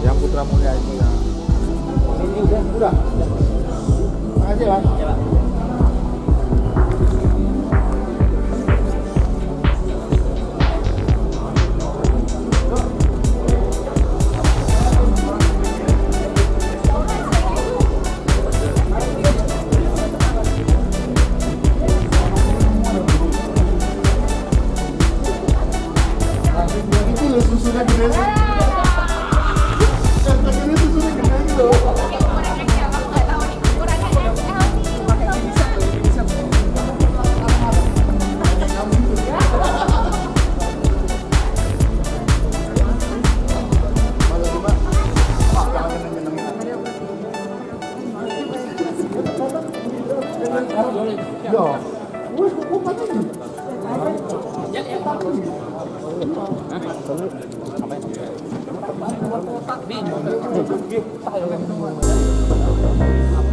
Yang Putra Mulia itu ya. Ini udah. Makasih, Pak. Ya, Pak. Sampai